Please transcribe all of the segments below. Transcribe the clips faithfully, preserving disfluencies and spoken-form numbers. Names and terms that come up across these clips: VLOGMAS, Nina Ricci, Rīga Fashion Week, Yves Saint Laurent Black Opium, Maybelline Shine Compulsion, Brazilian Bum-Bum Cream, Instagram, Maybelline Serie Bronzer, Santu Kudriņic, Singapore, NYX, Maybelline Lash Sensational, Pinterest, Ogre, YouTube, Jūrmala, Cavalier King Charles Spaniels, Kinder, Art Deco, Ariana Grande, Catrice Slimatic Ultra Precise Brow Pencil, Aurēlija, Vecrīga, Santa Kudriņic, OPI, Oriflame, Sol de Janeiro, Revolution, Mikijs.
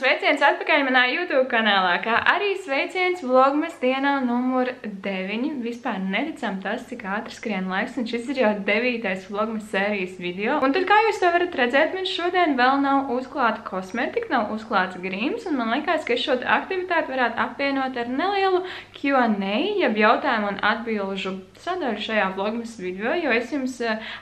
Sveiciens atpakaļ manā YouTube kanālā, kā arī sveiciens vlogmas dienā numur deviņi. Vispār neticam tas, cik ātri skrien laiks, un šis ir jau devītais vlogmas sērijas video. Un tad, kā jūs to varat redzēt, man šodien vēl nav uzklāta kosmetika, nav uzklāts grīms, un man liekas, ka es šo aktivitāti varētu apvienot ar nelielu Q and A, jeb jautājumu un atbilžu sadaļu šajā vlogmas video, jo es jums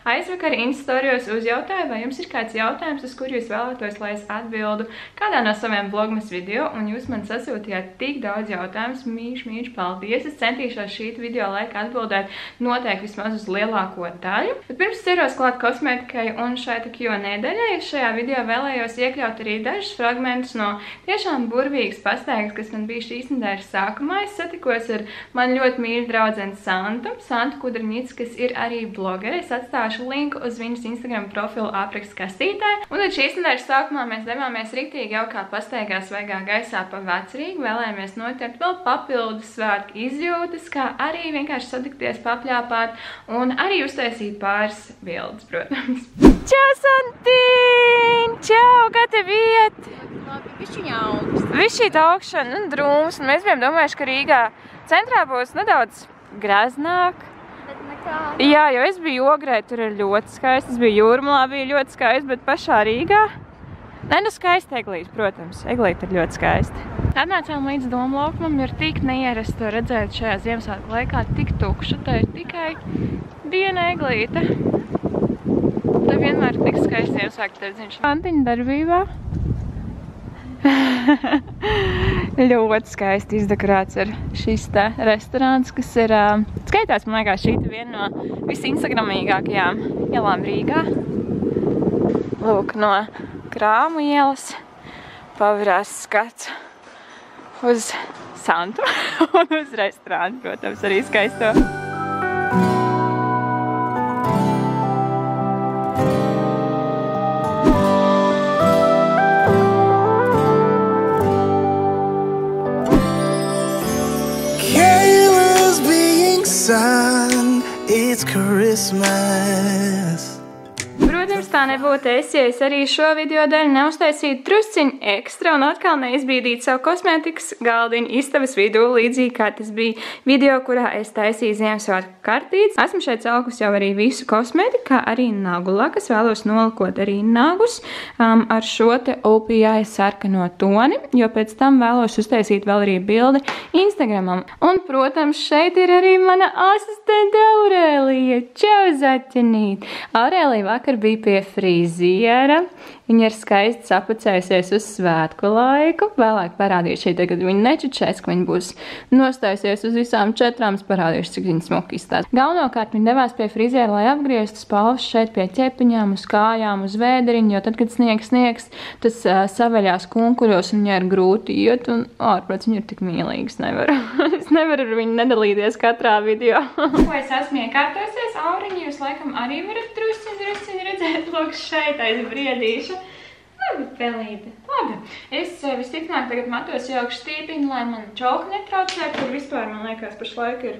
aizvakar Instastorijos uzjautāju, vai jums ir kāds jautājums, uz kur jūs vēlētos, lai es atbildu kādā no saviem vlogmas video, un jūs man sasūtījāt tik daudz jautājumus, mīļš, mīļš, paldies! Es centīšos šī video laika atbildēt noteikti vismaz uz lielāko daļu. Bet pirms ceros klāt kosmētikai un šai Q and A daļai, es šajā video vēlējos iekļaut arī dažus fragmentus no tiešām burvīgas pastaigas, kas man bija šīs nedēļas sākumā. Es satikos ar man ļoti mīļu draudzeni Santu, Santu Kudriņic, kas ir arī blogere. Es atstāšu linku uz viņas Instagram profilu apraksta kastītē. Un tad šīs nedēļas sākumā mēs devāmies riktīgi jaukā pastaigā svaigā gaisā pa Vecrīgu, vēlējāmies noķert vēl papildu svētku izjūtas, kā arī vienkārši satikties, papļāpāt un arī uztaisīt pāris bildes, protams. Čau, Santīn! Čau, kā tev iet? Višķiņa augsts. Višķīt augšana un drūms, un mēs bijām domājuši, ka Rīgā centrā būs nedaudz graznāk. Bet nekā. Jā, jo es biju Ogrē, tur ir ļoti skaisti. Es biju Jūrmalā, bija ļoti skaisti, bet pašā Rīgā. Nē, nu skaisti Eglīti, protams. Eglīti ir ļoti skaisti. Atnācām līdz Domlaukumam, ir tik neierasti redzēt šajā Ziemassvētku laikā tik tukšu. Tā ir tikai diena Eglīte. Tā vienmēr ir tik skaisti Ziemassvētku tirdziņš. Antiņa darbībā. Ļoti skaisti izdekorāts ir šis te restorāns, kas ir, uh, skaitās, man liekas, šī te viena no visinstagramīgākajām ielām Rīgā. Lūk, no Krāmu ielas pavirās skats uz Santu un uz restorānu, protams, arī skaisto. Protams, tā nebūtu es, ja es arī šo video daļu neuztaisītu trusciņu ekstra un atkal neizbīdītu savu kosmētikas galdiņu istabas vidū, līdzīgi kā tas bija video, kurā es taisīju Ziemassvētku kartītes. Esmu šeit salkus jau arī visu kosmētiku, kā arī nagulakas, vēlos nolikot arī nagus um, ar šo te O P I sarkano toni, jo pēc tam vēlos uztaisīt vēl arī bildi Instagramam. Un, protams, šeit ir arī mana asistente Aurēlija. Čau, zaķenīt! Aurēlija vakar bija pie friziera. Viņa ir skaisti sapucējusies uz svētku laiku. Vēlāk parādīju šeit, kad viņa nečučēs, ka viņa būs nostājusies uz visām četrām, parādījuši, cik viņa smuki izstāsta. Galvenokārt viņa devās pie friziera, lai apgrieztu spalvas šeit pie ķepiņām, uz kājām, uz vēderiņu, jo tad, kad sniegs sniegs, tas uh, saveļās kunkuļos un viņai ir grūti iet, un ārprāt, viņa ir tik mīlīgas, nevaru. Es nevaru ar viņu nedalīties katrā video. Ko es esmu iekārtojusies, Auriņi, jūs laikam arī varat drusciņ, drusciņ redzēt, lūk, šeit aizbriedīšu. Labi, pelīti, labi. Es visticamāk tagad matos jaukšu stīpiņu, lai man čauka netraucē, kur vispār, man liekas, pašlaik ir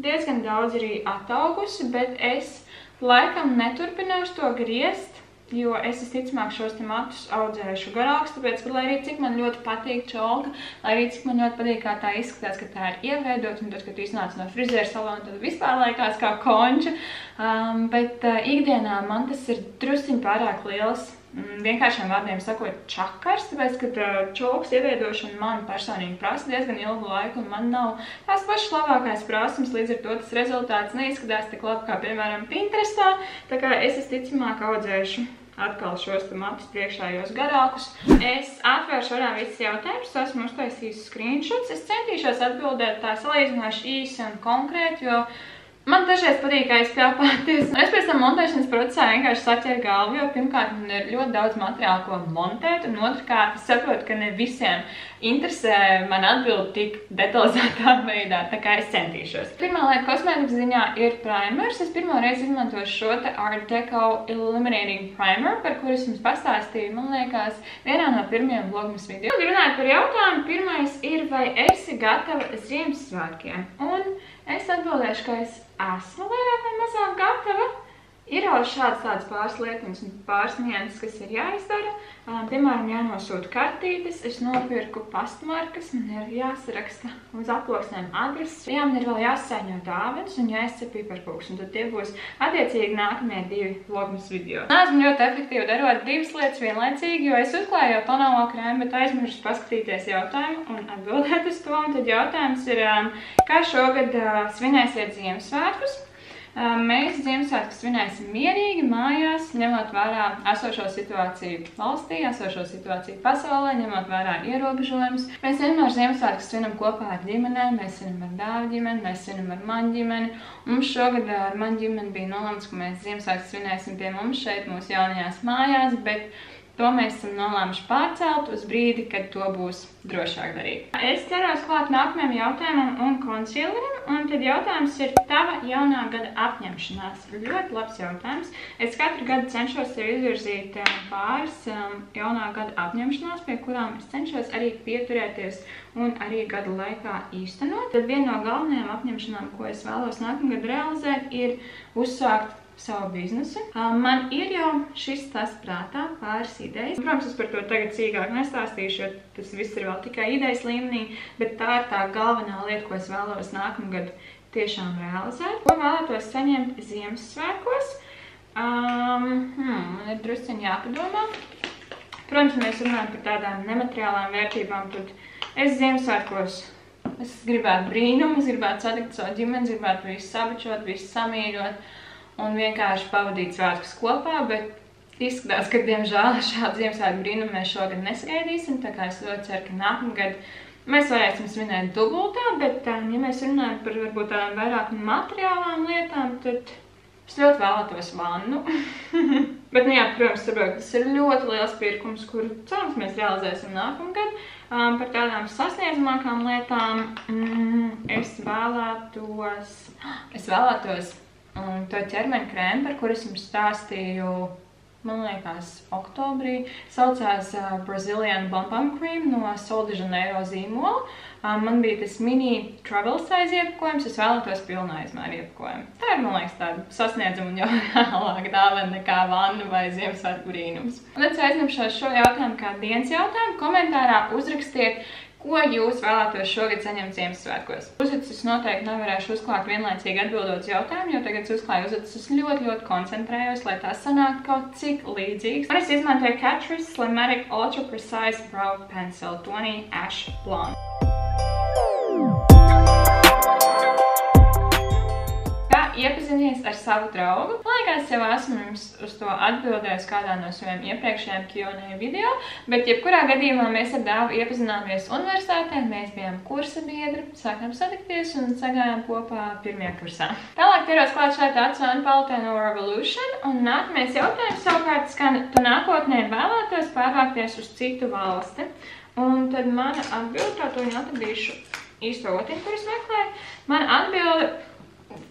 diezgan daudz arī ataugusi, bet es laikam neturpināšu to griezt, jo es visticamāk šos te matus audzēšu garāks, tāpēc, ka lai arī cik man ļoti patīk čolka, lai arī cik man ļoti patīk, kā tā izskatās, ka tā ir ieveidot, un tad, kad tu iznāc no friziera salona, tad vispār laikās kā konča, um, bet uh, ikdienā man tas ir drusciņ pārāk liels, vienkāršiem vārdiem sakot, čakars, tāpēc, ka čolks ieveidošana man personīgi prasa diezgan ilgu laiku, un man nav tās pašas labākais prasums, līdz ar to tas rezultāts neizskatās tik labi kā, piemēram, Pinterestā, tā kā es visticamāk audzēšu atkal šos te matus priekšējos garākus. Es atvēršu arā visas jautājumus, esmu uztaisījusi screenshots, es centīšos atbildēt tā salīdzinoši īsi un konkrēti, jo Man dažreiz patīk aizkrāpāties. Es pēc tam montēšanas procesā vienkārši saķēru galvu, jo pirmkārt man ir ļoti daudz materiālu, ko montēt, un otrkārt es saprotu, ka ne visiem interesē man atbildi tik detalizētā veidā, tā kā es centīšos. Pirmā lieta kosmētikas ziņā ir primers. Es pirmo reizi izmantoju šo te Art Deco Illuminating Primer, par kur es jums pastāstīju, man liekas, vienā no pirmajiem vlogmas video. Runājot par jautājumu, pirmais ir, vai esi gatava Ziemassvētkiem? Un es atbildēšu, ka es esmu vairāk vai mazāk gatava. Ir jau šāds tāds pāris lietiņas un pāris nianses, kas ir jāizdara. Piemēram, jānosūta kartītes, es nopirku pastmarkas, man ir jāsaraksta uz aploksnēm adreses. Jā, man ir vēl jāsaņem dāvanas un jāizcep piparkūks, un tad tie būs attiecīgi nākamie divi vlogmas video. Esmu ļoti efektīvi darot divas lietas vienlaicīgi, jo es uzklāju jau tonālo krēmu, bet aizmirsu paskatīties jautājumu un atbildēt uz to. Un tad jautājums ir, kā šogad svinēsiet Ziemassvētkus? Mēs Ziemassvētkus svinēsim mierīgi mājās, ņemot vērā esošo situāciju valstī, esošo situāciju pasaulē, ņemot vērā ierobežojumus. Mēs vienmēr Ziemassvētkus svinam kopā ar ģimenēm, mēs svinam ar dāvu ģimeni, mēs svinam ar manu ģimeni. Mums šogad ar manu ģimeni bija nolēmts, ka mēs Ziemassvētkus svinēsim pie mums šeit, mūsu jaunajās mājās, bet to mēs esam nolēmuši pārcelt uz brīdi, kad to būs drošāk darīt. Es ceros klāt nākamajam jautājumam un konsilierim, un tad jautājums ir tava jaunā gada apņemšanās. Ļoti labs jautājums. Es katru gadu cenšos sev izvirzīt pāris um, jaunā gada apņemšanās, pie kurām es cenšos arī pieturēties un arī gadu laikā īstenot. Tad viena no galvenajām apņemšanām, ko es vēlos nākamgad realizēt, ir uzsākt savu biznesu. Man ir jau šis tas prātā pāris idejas. Protams, es par to tagad cīkāk nestāstīšu, jo tas viss ir vēl tikai idejas līmenī, bet tā ir tā galvenā lieta, ko es vēlos nākamgad tiešām realizēt. Ko vēlētos saņemt Ziemassvētkos? Um, hmm, man ir drusciņi jāpadomā. Protams, mēs runājam par tādām nemateriālām vērtībām, tad es Ziemassvētkos es gribētu brīnumu, es gribētu satikt savu ģimeni, gribētu visu sabačot, visu samīļot un vienkārši pavadīt svētkus kopā, bet izskatās, ka, diemžēl, šādu Ziemassvētku brīnumu mēs šogad nesagaidīsim, tā kā es ļoti ceru, ka nākamgad mēs varēsim svinēt dubultā, bet, ja mēs runājam par varbūt tādām vairāk materiālām lietām, tad es ļoti vēlētos vannu. Bet, nu jā, protams, saprot, tas ir ļoti liels pirkums, kuru cerams mēs realizēsim nākamgad. Um, par tādām sasniedzamākām lietām mm, es vēlētos... Es vēlētos... Un to ķermeņa krēmu, par kuru es jums stāstīju, man liekas, oktobrī, saucās uh, Brazilian Bum-Bum Cream no Sol de Janeiro zīmola. Uh, man bija tas mini travel size iepakojums, es vēlētos pilnā izmēra iepakojumu. Tā ir, man liekas, tāda sasniedzama un jau reālāka dāvana nekā vanna vai Ziemassvētku brīnums. Un tad aizņemšos šo jautājumu kā dienas jautājumu. Komentārā uzrakstiet, ko jūs vēlētos šogad saņemt Ziemassvētkos? Uzvecis es noteikti nevarēšu uzklāt vienlaicīgi atbildot jautājumu, jo tagad es uzklāju uzvecis, es ļoti, ļoti koncentrējos, lai tās sanāk kaut cik līdzīgs. Un es izmantoju Catrice Slimatic Ultra Precise Brow Pencil twenty Ash Blonde. Kā iepazinies ar savu draugu? Man liekas, jau esmu jums uz to atbildējusi kādā no saviem iepriekšējiem Q and A video, bet jebkurā gadījumā mēs ar dāvu iepazināmies universitātē, mēs bijām kursa biedri, sākām satikties un sagājām kopā pirmajā kursā. Tālāk ķeros klāt šai acu un paletē no Revolution, un nākamais jautājums savukārt skan, tu nākotnē vēlētos pārvākties uz citu valsti, un tad mana atbilde, to viņa atradīšu īsto otiņu, kuras meklēju, mana atbilde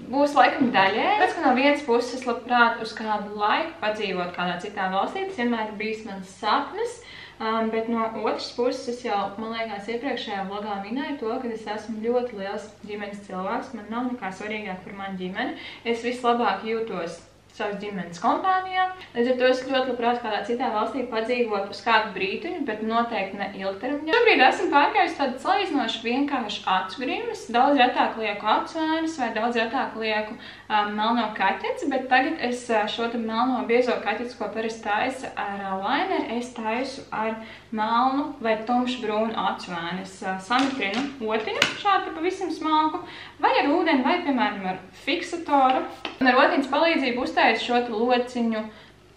būs laikam daļēji. Pēc, ka no vienas puses es labprāt uz kādu laiku padzīvot kādā citā valstī, tas vienmēr bijis mans sapnis, um, bet no otras puses es jau, man liekas, iepriekšējā vlogā minēju to, ka es esmu ļoti liels ģimenes cilvēks, man nav nekā svarīgāk par manu ģimeni, es vislabāk jūtos savas ģimenes kompānijā. Līdz ar to es ļoti labprāt kādā citā valstī padzīvot uz kādu brītiņu, bet noteikti ne ilgtermiņā. Šobrīd esmu pārgājusi tādu salīdzinoši vienkāršu acu grimas. Daudz retāk lieku acuēnas vai daudz retāk lieku um, melno kaķeci, bet tagad es šo te melno biezo kaķeci, ko parasti taisu ar uh, laineru, es taisu ar melnu vai tumšu brūnu acuēnu. Es uh, samitrinu otiņu šādu pavisam smalku, vai ar ūdeni, vai piemēram ar fiksatoru. Un ar otiņas palīdzību uztaisu šo te lociņu,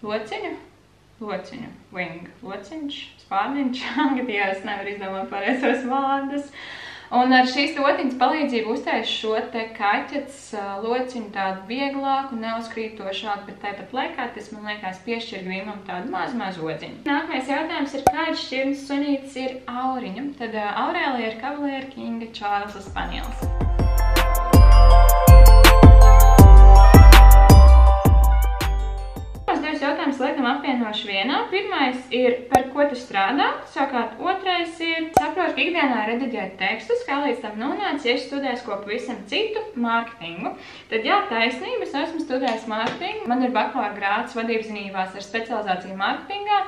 lociņu, lociņu, wing, lociņš, spārniņš, ja es nevaru izdomāt pareizos vārdus. Un ar šīs lotiņas palīdzību uztaisu šo te kaķets lociņu tādu vieglāku, neuzkrītošāku, bet tāpat laikā tas, man liekas, piešķir grīmam tādu mazu mazociņu. Nākamais jautājums ir, kāds šķirnes sunītis ir auriņa? Tad Aurēlija ir Cavalier King Charles Spaniels. Jautājums laikam apvienošu vienā. Pirmais ir, par ko tu strādā. Savukārt otrais ir, saprotu, ka ikdienā rediģēt tekstus, kā līdz tam nonāc, ja es studēs ko pavisam citu mārketingu. Tad jā, taisnība, es esmu studējis mārketingu. Man ir bakalaura grāds vadībzinībās ar specializāciju mārketingā,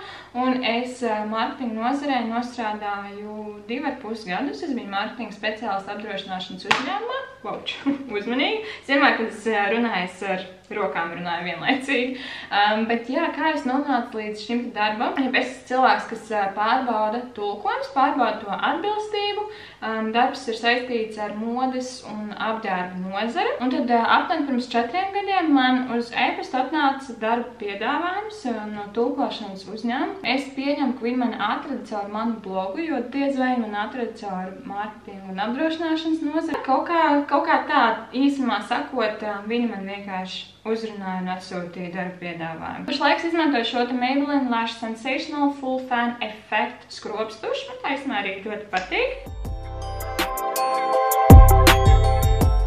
un es mārketinga nozarē nostrādāju divi ar pus gadus. Es biju mārketinga speciālistu apdrošināšanas uzņēmumā. Vauču, uzmanīgi. Es vienmēr, kad es runāju, es ar rokām runāju vienlaicīgi. Um, bet jā, kā es nonācu līdz šim darbam? Ja es esmu cilvēks, kas pārbauda tulkojums, pārbauda to atbilstību. Um, darbs ir saistīts ar modes un apģērbu nozari. Un tad uh, aptuveni pirms četriem gadiem man uz e-pastu atnāca darba piedāvājums uh, no tulkošanas uzņēmuma. Es pieņemu, ka viņi mani atrada caur manu blogu, jo diez vai man atrada caur mārketinga un apdrošināšanas nozari. Kaut kā, kaut kā tā īsumā sakot, uh, viņi man vienkārši uzrunāju un atsūtīju darba piedāvājumu. Pašlaik izmantoju šo te Maybelline Lash Sensational Full Fan Effect skropstušu. Man taisnā arī ļoti patīk.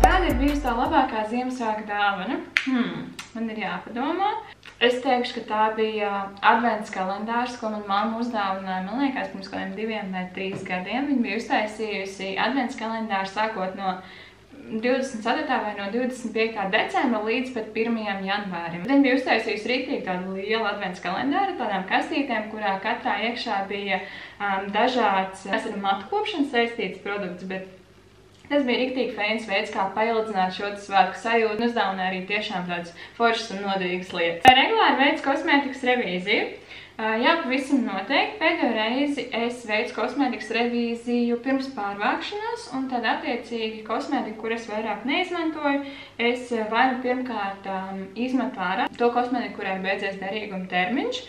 Kāda ir bijusi tā labākā Ziemassvētku dāvana? Hmm, man ir jāpadomā. Es teikšu, ka tā bija advents kalendārs, ko man mamma uzdāvināja, man liekas, pirms kādiem diviem vai trīs gadiem. Viņa bija uztaisījusi advents kalendāru sākot no divdesmit ceturtā vai no divdesmit piektā decembra līdz pat pirmajam janvārim. Viņa bija uztaisījusi rītīgi tādu lielu advents kalendāru ar tādām kastītēm, kurā katrā iekšā bija um, dažāds es ar matkopšanas saistīts produkts, bet tas bija rīktīgi feins veids, kā paildzināt šo svētku sajūtu un uzdāvinā arī tiešām tādas foršas un noderīgas lietas. Regulāri veids kosmētikas revīziju. Jā, pavisam noteikti. Pēdējo reizi es veicu kosmētikas revīziju pirms pārvākšanās, un tad attiecīgi kosmētiku, kur es vairāk neizmantoju, es varu pirmkārt izmetu ārā to kosmētiku, kurai beidzies derīguma termiņš,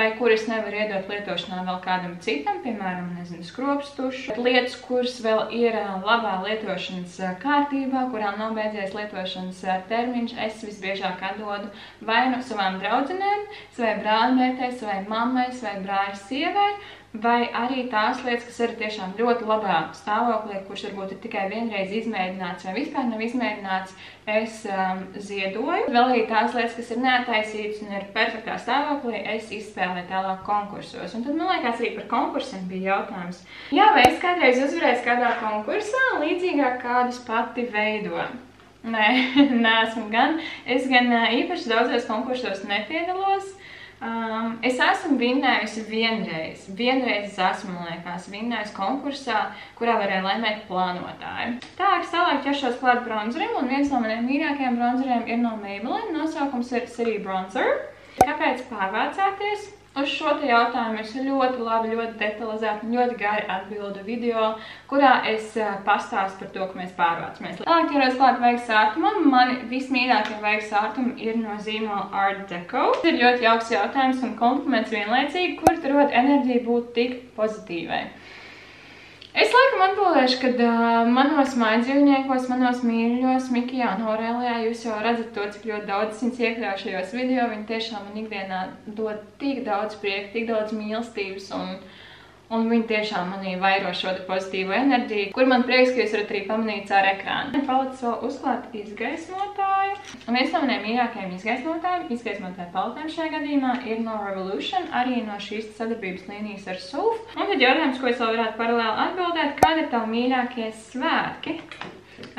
vai kur es nevaru iedot lietošanā vēl kādam citam, piemēram, nezinu, skropstušu. Lietas, kuras vēl ir labā lietošanas kārtībā, kurām nav beidzies lietošanas termiņš, es visbiežāk atdodu vai nu savām draudzinēm, savai brālmētēs, vai mammai, vai brāļa sievai, vai arī tās lietas, kas ir tiešām ļoti labā stāvoklī, kurš varbūt ir tikai vienreiz izmēģināts vai vispār nav izmēģināts, es um, ziedoju. Vēl arī tās lietas, kas ir neataisītas un ir perfektā stāvoklī, es izspēlēju tālāk konkursos. Un tad, man liekas, arī par konkursiem bija jautājums. Jā, vai es kādreiz uzvarēju kādā konkursā, līdzīgāk kādus pati veidoju? Nē, neesmu gan. Es gan īpaši daudzos konkursos nepiedalos. Um, es esmu vinnējusi vienreiz, vienreiz es esmu, man liekas, vinnējusi konkursā, kurā varēja laimēt plānotāju. Tālāk tālāk ķeršos klāt bronzerim, un viens no maniem mīļākajiem bronzeriem ir no Maybelline, nosaukums ir Serie Bronzer. Kāpēc pārvācāties? Uz šo te jautājumu es ļoti labi, ļoti detalizēti un ļoti gari atbildu video, kurā es pastāstu par to, ka mēs pārvācamies. Tālāk ķeros klāt vaigas ārtumam. Mani vismīļākie vaigas ārtumi ir no zīmola Art Deco. Tas ir ļoti jauks jautājums un kompliments vienlaicīgi, kur tu rod enerģiju būt tik pozitīvai. Es laikam atbildēšu, kad uh, manos mājdzīvniekos, manos mīļos, Mikijā un Aurelijā, jūs jau redzat to, cik ļoti daudz viņas iekļauj šajos video. Viņi tiešām man ikdienā dod tik daudz prieka, tik daudz mīlestības, un, un viņi tiešām manī vairo šo pozitīvo enerģiju, kur man prieks, ka jūs varat arī pamanīt caur ekrānu. Palicis vēl uzklāt izgaismotāju. Un viens no maniem mīļākajiem izgaismotājiem, izgaismotāju paletēm šajā gadījumā ir no Revolution, arī no šīs sadarbības līnijas ar Souf. Un tad jautājums, ko es vēl varētu paralēli atbildēt, kāda ir tavi mīļākie svētki?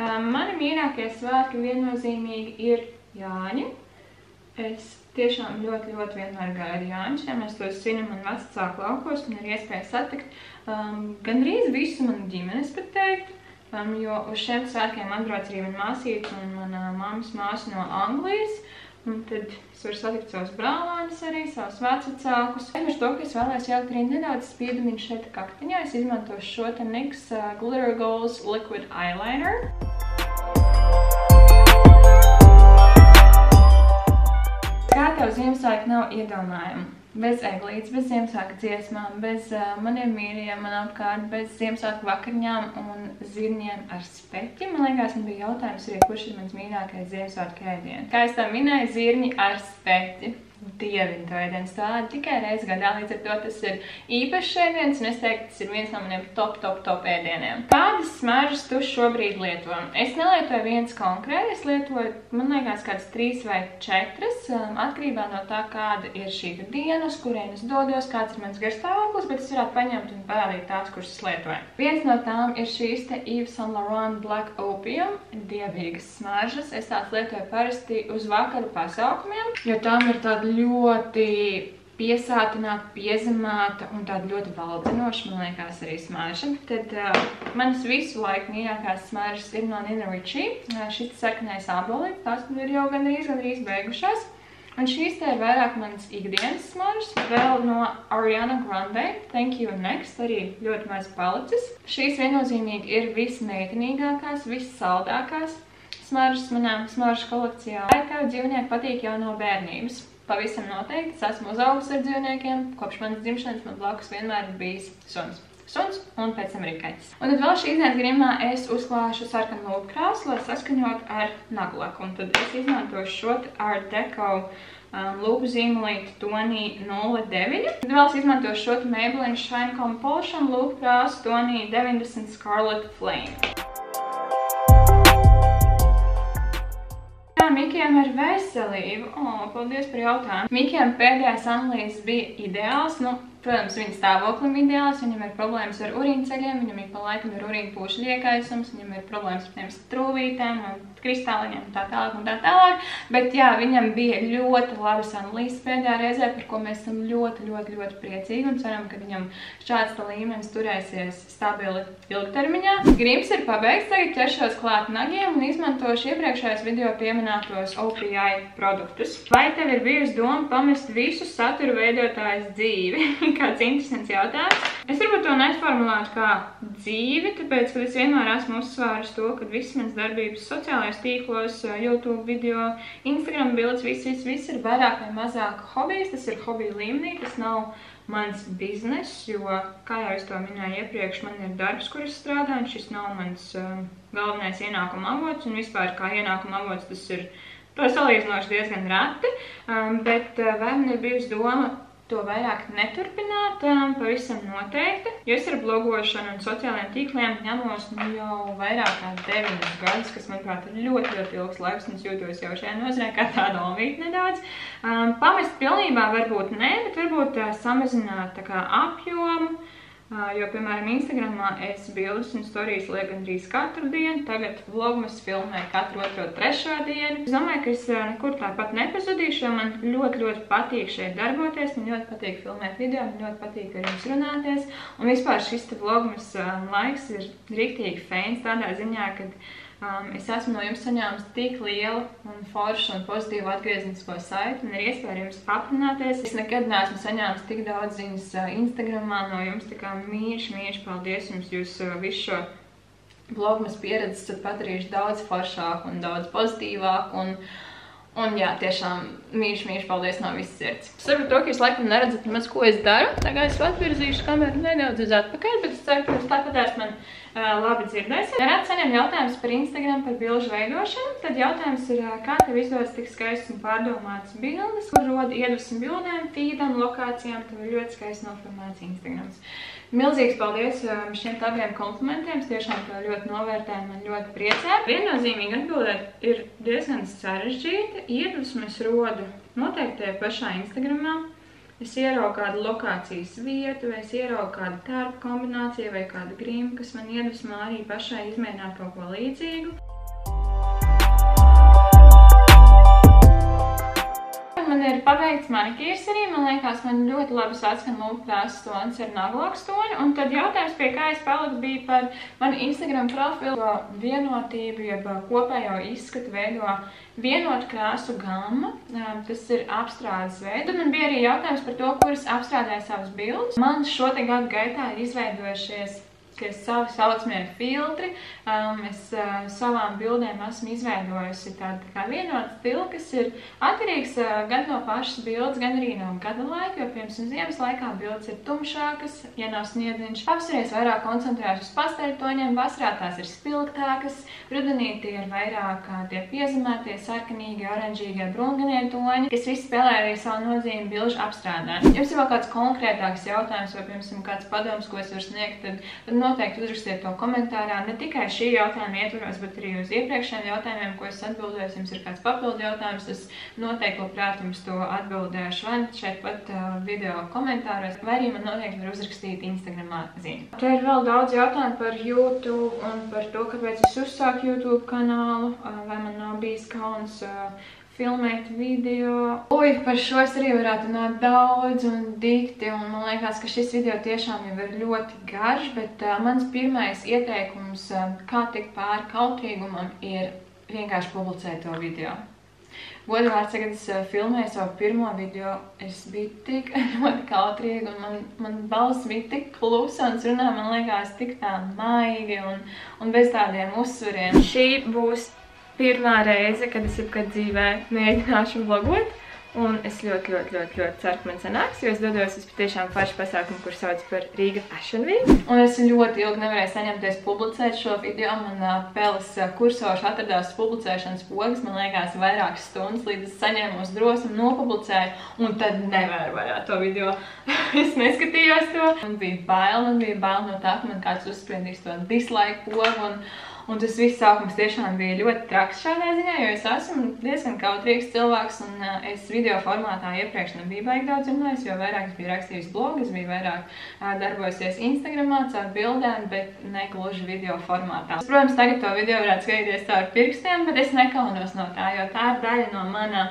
Um, mani mīļākie svētki viennozīmīgi ir Jāņi. Es tiešām ļoti, ļoti vienmēr gaidu Jāņus, ja mēs to svinam un vecāku laukos, man ir iespēja satikt um, gandrīz visu manu ģimenes, pat teikt, um, jo uz šiem svētkiem atbrauc arī man māsīt un mana mammas māsu no Anglijas. Un tad es varu satikt savus brālāņus arī, savus vecākus. Aizmirst to, ka es vēlēs jaukt arī nedaudz spiedumiņu šeit kaktiņā. Es izmantošu šo te niks uh, Glitter Goals Liquid Eyeliner. Kā tev Ziemassvētki nav iedomājumi? bez eglītes, bez Ziemassvētku dziesmām, bez uh, maniem mīļajiem, man apkārt, bez Ziemassvētku vakariņām un zirņiem ar speķi. Man liekas, man bija jautājums, arī, kurš ir mans mīļākais Ziemassvētku ēdiens. Kā es tā minēju, zirņi ar speķi. Dieviņu to ēdienu stādi tikai reizi gadā, līdz ar to tas ir īpašs ēdiens, un es teiktu, tas ir viens no maniem top, top, top ēdieniem. Kādas smaržas tu šobrīd lieto? Es nelietoju viens konkrēti, es lietoju, man liekas, kādas trīs vai četras, atkarībā no tā, kāda ir šī diena, uz kuriem es dodos, kāds ir mans garstāvoklis, bet es varētu paņemt un parādīt tās, kuras es lietoju. Viens no tām ir šīs te Yves Saint Laurent Black Opium, dievīgas smaržas, es tās lietoju parasti uz vakaru pasaukumiem, jo tām ir tāda ļoti piesātināta, piezemāta un tāda ļoti valdzinoša, man liekas, arī smarža. Tad uh, manas visu laiku mīļākās smaržas ir no Nina Ricci. Uh, šis sarkanais ābolis, tās ir jau gandrīz, gandrīz beigušās. Un šīs te ir vairāk manas ikdienas smaržas, vēl no Ariana Grande, Thank You and Next, arī ļoti maz palicis. Šīs viennozīmīgi ir vismeitinīgākās, vissaldākās smaržas manā smaržu kolekcijā. Vai tev dzīvnieki patīk jau no bērnības? Pavisam noteikti, es esmu uzaugusi ar dzīvniekiem, kopš manas dzimšanas man blakus vienmēr ir bijis suns. Suns un pēc tam rīkaķis. Un tad vēl šī dienas grimā es uzklāšu sarkanu lūpu krāsu, lai saskaņot ar naglaku. Un tad es izmantošu šo Art Deco um, lūpu zīmulīti tonī nulle deviņi. Tad vēl es izmantošu šo Maybelline Shine Compulsion lūpu krāsu tonī deviņdesmit Scarlet Flame. Mikiem ar veselību. O, paldies par jautājumu. Mikiem pēdējās analīzes bija ideāls. Nu, protams, viņa stāvoklim ideāls. Viņam ir problēmas ar urīnceļiem, viņam ir pa laikam ir urīnpūšu liekaisums, viņam ir problēmas ar tiem strūvītēm, kristāliņiem un tā tālāk un tā tālāk. Bet jā, viņam bija ļoti labas analīzes pēdējā reizē, par ko mēs esam ļoti, ļoti, ļoti priecīgi un ceram, ka viņam šāds tā līmenis turēsies stabili ilgtermiņā. Grims ir pabeigts, tagad ķeršos klāt nagiem un izmantošu iepriekšējās video pieminētos O P I produktus. Vai tev ir bijusi doma pamest visu saturu veidotājas dzīvi? Kāds interesants jautājums. Es varbūt to neformulētu kā dzīvi, tāpēc, ka es vienmēr esmu uzsvērus to, ka viss mans darbības sociālajās tīklos, YouTube video, Instagram bildes, viss, viss, viss ir vairāk vai mazāk hobijs, tas ir hobija līmenī, tas nav mans biznes, jo, kā jau es to minēju iepriekš, man ir darbs, kur es strādāju, un šis nav mans uh, galvenais ienākuma avots, un vispār kā ienākuma avots tas ir, to salīdzinoši diezgan reti, um, bet uh, vai man ir bijusi doma to vairāk neturpināt, um, pavisam noteikti, jo es ar blogošanu un sociālajiem tīkliem ņemos nu jau vairāk kā deviņus gadus, kas, manuprāt, ir ļoti, ļoti ilgs laiks, un es jūtos jau šajā nozarē kā tāda olvīta nedaudz. Um, pamest pilnībā varbūt nē, bet varbūt uh, samazināt tā kā apjomu, uh, jo, piemēram, Instagramā es bildes un storijas liek gandrīz katru dienu, tagad vlogmas filmē katru otro trešo dienu. Es domāju, ka es uh, nekur tāpat nepazudīšu, jo man ļoti, ļoti patīk šeit darboties. Man ļoti patīk filmēt video, man ļoti patīk ar jums runāties. Un vispār šis te vlogmas um, laiks ir riktīgi feins tādā ziņā, ka um, es esmu no jums saņēmusi tik lielu un foršu un pozitīvu atgrieznisko saiti. Man ir iespēja ar jums aprunāties. Es nekad neesmu saņēmusi tik daudz ziņas uh, Instagramā no jums. Tā kā mīļš, mīļš, paldies jums, jūs uh, visu šo vlogmas pieredzes esat padarījuši daudz foršāk un daudz pozitīvāk. Un Un jā, tiešām mīļš, mīļš, paldies no visas sirds. Es saprotu to, ka jūs laikam neredzat nemaz, ko es daru. Tagad es atvirzīšu kameru nedaudz uz atpakaļ, bet es ceru, ka jūs tāpatās man uh, labi dzirdēsiet. Nerad saņem jautājums par Instagram, par bilžu veidošanu. Tad jautājums ir, kā tev izdodas tik skaistas un pārdomātas bildes, kur roda iedvesmu bildēm, tīdām, lokācijām. Tev ir ļoti skaisti noformēts Instagrams. Milzīgs paldies šiem tādiem komplimentiem, es tiešām to ļoti novērtēju, man ļoti priecē. Viennozīmīgi atbildēt ir diezgan sarežģīti. Iedvesmes rodu noteikti pašā Instagramā. Es ieraugu kādu lokācijas vietu, vai es ieraugu kādu tērpu kombināciju, vai kādu grimu, kas man iedvesmā arī pašai izmēģināt kaut ko līdzīgu. Man ir paveikts manikīrs arī, man liekas, man ļoti labi atskan lūpkrāsas tonis ar naglāku toni. Un tad jautājums, pie kā es paliku, bija par manu Instagram profilu vienotību, jeb kopējo izskatu veido vienotu krāsu gamma. Tas ir apstrādes veidu. Man bija arī jautājums par to, kuras apstrādāju savas bildes. Man šo te gadu gaitā ir izveidojušies tie savi saucamie filtri. Um, es uh, savām bildēm esmu izveidojusi tādu kā vienotu stilu, kas ir atkarīgs uh, gan no pašas bildes, gan arī no gada laika, jo, piemēram, un ziemas laikā bildes ir tumšākas, ja nav sniedziņš. Pavasaries vairāk koncentrēšu uz pasteļtoņiem, vasarā tās ir spilgtākas, rudenī tie ir vairāk uh, tie piezemētie, sarkanīgi, oranžīgie, brunganie toņi, kas visi spēlē arī savu nozīmi bilžu apstrādē. Jums ir vēl kāds konkrētāks jautājums vai, piemēram, kāds padoms, ko es varu sniegt, tad, tad noteikti uzrakstiet to komentārā, ne tikai šī jautājuma ietvaros, bet arī uz iepriekšējiem jautājumiem, ko es atbildēju. Jums ir kāds papildu jautājums, es noteikti labprāt jums to atbildēšu vai šeit pat uh, video komentāros, vai arī man noteikti var uzrakstīt Instagramā ziņu. Te ir vēl daudz jautājumu par YouTube un par to, kāpēc es uzsāku YouTube kanālu, uh, vai man nav bijis kauns uh, filmēt video. Ui, par šo es arī varētu nākt daudz un dikti, un man liekas, ka šis video tiešām jau ir ļoti garš, bet uh, mans pirmais ieteikums, uh, kā tikt pāri kautrīgumam, ir vienkārši publicēt to video. Godvārds, kad es filmēju savu pirmo video, es biju tik ļoti kautrīga un man, man balss bija tik klusa un runā, man liekas, tik tā maigi un, un bez tādiem uzsvariem. Šī būs pirmā reize, kad es jebkad dzīvē mēģināšu vlogot, un es ļoti, ļoti, ļoti, ļoti ceru, ka man sanāks, jo es dodos uz patiešām foršu pasākumu, kur sauc par Rīga Fashion Week. Un es ļoti ilgi nevarēju saņemties publicēt šo video, man peles kursors atradās publicēšanas pogas, man liekas vairākas stundas, līdz es saņēmu uz drosmi, nopublicēju, un tad nevar varētu to video. Es neskatījos to. Man bija bail, man bija bail no tā, ka man kāds uzspriedīs to dislike pogu, un Un tas viss sākums tiešām bija ļoti traks šādā ziņā, jo es esmu diezgan kautrīgs cilvēks, un uh, es video formātā iepriekš nebija baigi daudz runājis, jo vairāk es biju rakstījis blogus, biju vairāk uh, darbojusies Instagramā caur bildēm, bet ne gluži video formātā. Es, protams, tagad to video varētu skatīties caur pirkstiem, bet es nekaunos no tā, jo tā ir daļa no manā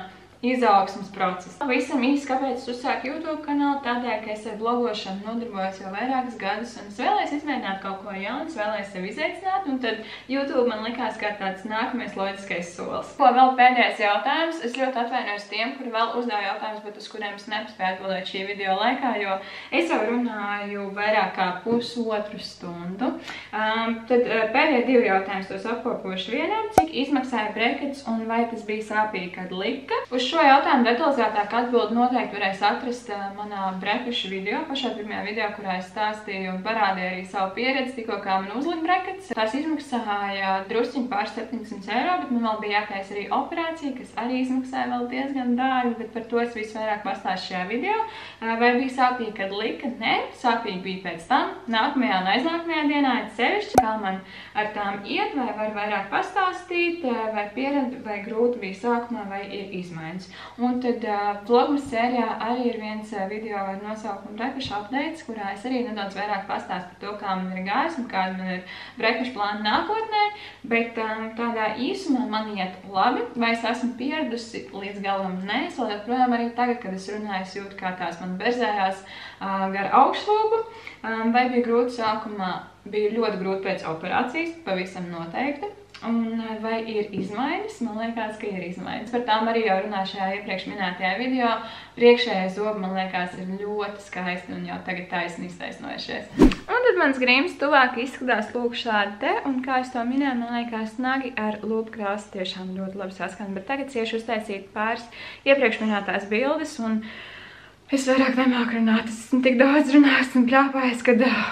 izaugsmas procesa. Visam īsti, kāpēc es uzsāku YouTube kanālu, tādēļ, ka es ar blogošanu nodarbojos jau vairākas gadus, un es vēlēju izmēģināt kaut ko jaunu, es vēlēju sevi izaicināt, un tad YouTube man likās kā tāds nākamais loģiskais solis. Ko vēl pēdējais jautājums? Es ļoti atvainojos tiem, kuri vēl uzdāju jautājumus, bet uz kuriem es nespēju atbildēt šī video laikā, jo es jau runāju vairāk kā pusotru stundu. Um, tad pēdējie divi jautājums tos apkopošu vienā. Cik izmaksāja brekets un vai tas bija sāpīgi, kad lika? Uz šo jautājumu detalizētāk atbildi noteikti varēs atrast manā brekešu video, pašā pirmajā video, kurā es stāstīju un parādīju arī savu pieredzi, tikko kā man uzlika brekets. Tās izmaksāja drusciņu pār septiņsimt eiro, bet man vēl bija jātaisa arī operācija, kas arī izmaksāja vēl diezgan dārgi, bet par to es visvairāk pastāstu šajā video. Vai bija sāpīgi, kad lika? Nē, sāpīgi bija pēc tam, nākamajā un aiznākamajā dienā ir sevišķi. Kā man ar tām iet, vai var vairāk pastāstīt, vai pieredzi, vai grūti bija sākumā, vai ir izmaiņas. Un tad vlogmas uh, sērijā arī ir viens uh, video ar nosaukumu brekešu updates, kurā es arī nedaudz vairāk pastāstu par to, kā man ir gājis un kāda man ir brekešu plāna nākotnē, bet um, tādā īsumā man iet labi, vai es esmu pieradusi līdz galam? Nē, es vēl joprojām arī tagad, kad es runāju, es jūtu, kā tās man berzējās uh, gar augšlūpu, um, vai bija grūti sākumā, bija ļoti grūti pēc operācijas, pavisam noteikti. Un vai ir izmaiņas? Man liekas, ka ir izmaiņas. Par tām arī jau runāju šajā iepriekš minētajā video. Priekšējā zoba, man liekas, ir ļoti skaisti un jau tagad taisni iztaisnojušies. Un tad mans grims tuvāk izskatās lūk šādi te, un kā es to minēju, man liekas, nagi ar lūpkrāsu tiešām ļoti labi saskan, bet tagad cieši uztaisīt pāris iepriekš minētās bildes, un es vairāk nemāku runāt, es esmu tik daudz runājis un plāpājis, kad uh,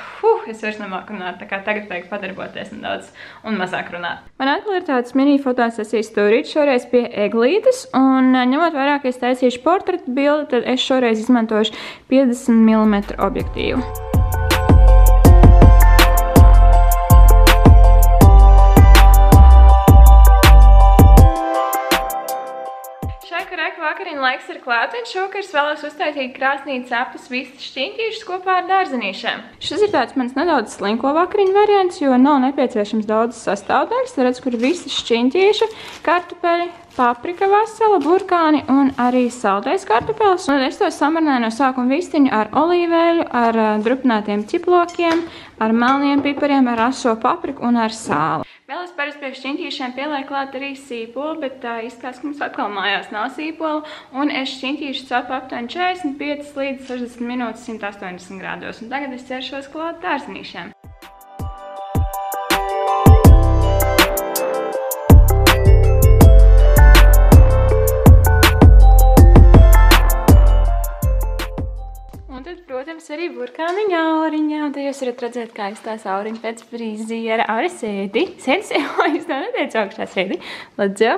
es vairs nemāku runāt, tā kā tagad vajag padarboties nedaudz un mazāk runāt. Man atkal ir tāds mini fotosesijas stūrīt šoreiz pie eglītes, un ņemot vairāk, es taisīšu portretu bildi, tad es šoreiz izmantošu piecdesmit milimetru objektīvu. Vakariņu laiks ir klāt, un šovakars vēlos uztaitīt krāsnīt cepus vistas šķinķīšus kopā ar dārzenīšiem. Šis ir tāds mans nedaudz slinko vakariņu variants, jo nav nepieciešams daudz sastāvdaļas. Redz, kur vistas šķinķīši, kartupeļi, paprika vesela, burkāni un arī saldais kartupels. Un es to samarināju no sākuma vistiņu ar olīvēļu, ar drupinātiem ķiplokiem, ar melniem pipariem, ar aso papriku un ar sāli. Vēl es parasti pie šķintīšiem pielēju klāt arī sīpolu, bet tā izskatās, ka mums atkal mājās nav sīpola. Un es šķintīšu cepu aptuveni četrdesmit piecas līdz sešdesmit minūtes simts astoņdesmit grādos. Un tagad es ķeršos klāt dārznīšiem. jūs varat redzēt, kā izstās Auriņa pēc frīziera. Auri, sēdi! Sēdi, jo es tev neteicu augšā, sēdi! Lūdzu!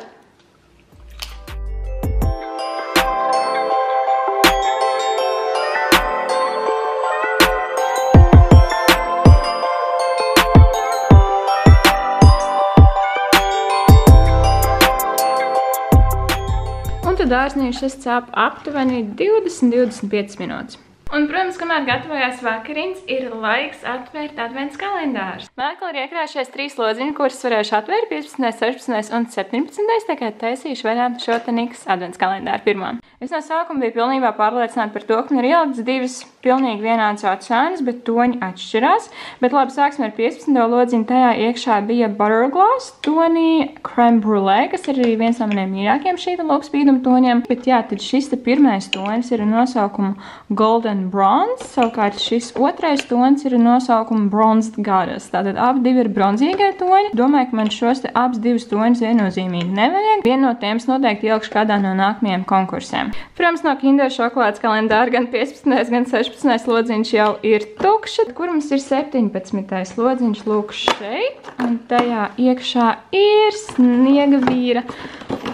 Dārzniņš es cēpu aptuveni divdesmit līdz divdesmit piecām minūtes. Un, protams, kamēr gatavojās vakariņas, ir laiks atvērt adventas kalendārs. Mēkli ir iekrājušies trīs lodziņi, kuras varēšu atvērt piecpadsmitais, sešpadsmitais un septiņpadsmitais, tā kā taisīšu vaļā šo te NYX adventas kalendāru pirmām. Es no sākuma biju pilnībā pārliecināta par to, ka man ir ieliktas divas pilnīgi vienādas atsainas, bet toņi atšķirās. Bet labi, sāksim ar piecpadsmito lodziņu, tajā iekšā bija Butter Gloss toni Creme Brulee, kas ir arī viens no maniem mīļākiem šīta lūkspīduma toņiem. Bet jā, tad šis te pirmais tonis ir nosaukumu Golden Bronze, savukārt šis otrais tons ir nosaukuma Bronzed Goddess. Tātad abi divi ir bronzīgai toņi. Domāju, ka man šos te abas divas toņas viennozīmīgi nevajag. Vienu no tiem es noteikti ielkšu kādā no nākamajiem konkursiem. Protams, no Kinder šokolādes kalendāra gan piecpadsmitais, gan sešpadsmitais lodziņš jau ir tukša, kur mums ir septiņpadsmitais lodziņš, lūk šeit, un tajā iekšā ir sniega vīra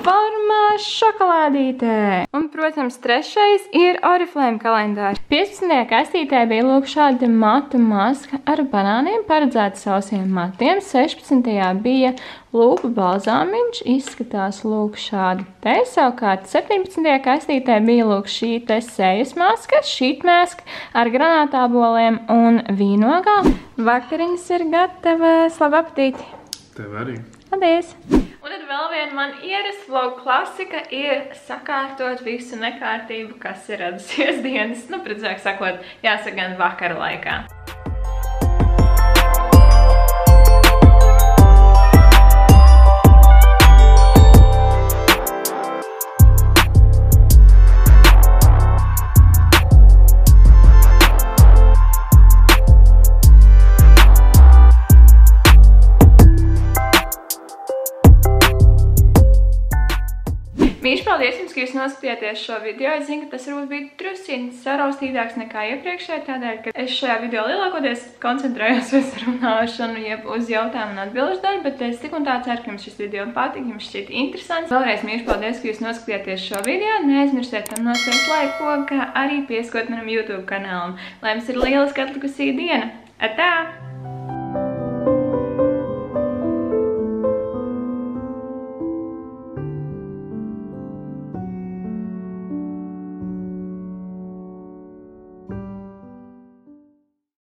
formā šokolādītē. Un, protams, trešais ir Oriflame kalendārs. piecpadsmitajā kastītē bija lūk šāda matu maska ar banāniem, paredzēta sausiem matiem. sešpadsmitajā bija lūpu balzāmiņš, izskatās lūk šādi te. Savukārt septiņpadsmitajā kastītē bija lūk šī te sejas maska, šītmaska ar granātāboliem un vīnogā. Vakariņas ir gatavas. Labu apetīti! Tev arī! Paldies! Un tad vēl viena man ierast vlog klasika ir sakārtot visu nekārtību, kas ir radusies dienas, nu, precīzāk sakot, jāsaka gan vakara laikā. Paldies jums, ka jūs noskatījāties šo video. Es zinu, ka tas varbūt bija drusciņi saraustītāks nekā iepriekšējā, tādēļ, ka es šajā video lielākoties koncentrējos uz runāšanu, jeb uz jautājumu un atbilžu darbu, bet es tik un tā ceru, ka jums šis video patika, jums šķiet interesants. Vēlreiz mīļš paldies, ka jūs noskatījāties šo video. Neaizmirstiet tam nospiest like pogu, kā arī pieskot manam YouTube kanālam. Lai jums ir lieliski atlikusī diena! Atā!